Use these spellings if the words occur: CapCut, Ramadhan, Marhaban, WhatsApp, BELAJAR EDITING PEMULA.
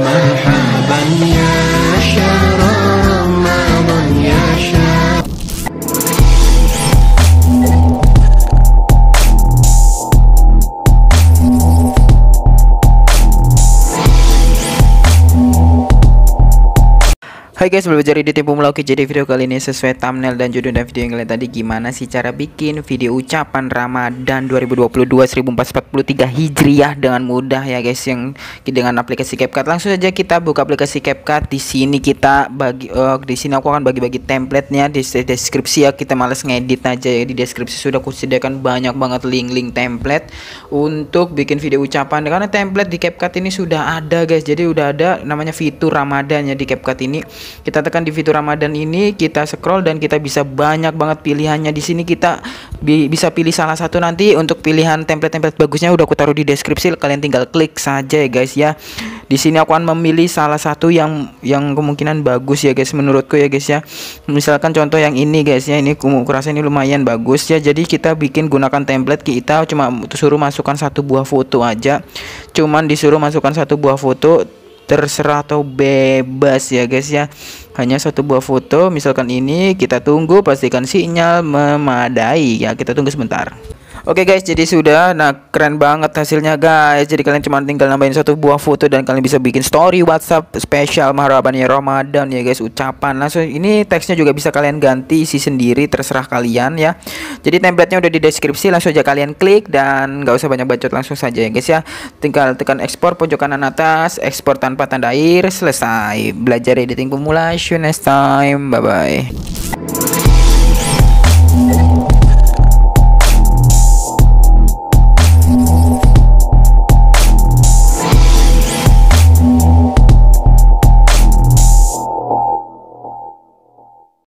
marhaban ya syahra Ramadhan ya syahra. Hai guys, belajar di tim Pemula. Oke, jadi video kali ini sesuai thumbnail dan judul dan video yang kalian tadi, gimana sih cara bikin video ucapan Ramadan 2022 1443 Hijriah dengan mudah ya guys, yang dengan aplikasi CapCut. Langsung saja kita buka aplikasi CapCut. Di sini kita bagi di sini aku akan bagi-bagi template-nya di deskripsi ya. Kita males ngedit aja ya, di deskripsi sudah kusediakan banyak banget link-link template untuk bikin video ucapan, karena template di CapCut ini sudah ada guys. Jadi udah ada namanya fitur Ramadan ya di CapCut ini. Kita tekan di fitur Ramadan ini, kita scroll dan kita bisa banyak banget pilihannya. Di sini kita bisa pilih salah satu. Nanti untuk pilihan template-template bagusnya udah aku taruh di deskripsi, kalian tinggal klik saja ya guys ya. Di sini aku akan memilih salah satu yang kemungkinan bagus ya guys, menurutku ya guys ya. Misalkan contoh yang ini guys ya, ini kurasa ini lumayan bagus ya. Jadi kita bikin gunakan template, kita cuma suruh masukkan satu buah foto aja. Cuman disuruh masukkan satu buah foto, terserah atau bebas ya guys ya, hanya satu buah foto. Misalkan ini, kita tunggu, pastikan sinyal memadai ya, kita tunggu sebentar. Oke guys, jadi sudah. Nah, keren banget hasilnya guys. Jadi kalian cuma tinggal nambahin satu buah foto dan kalian bisa bikin story WhatsApp spesial marhaban ya Ramadan ya guys, ucapan langsung. Ini teksnya juga bisa kalian ganti, isi sendiri, terserah kalian ya. Jadi templatenya udah di deskripsi, langsung aja kalian klik dan nggak usah banyak bacot, langsung saja ya guys ya. Tinggal tekan ekspor pojok kanan atas, ekspor tanpa tanda air, selesai. Belajar editing pemula, see you next time, bye bye.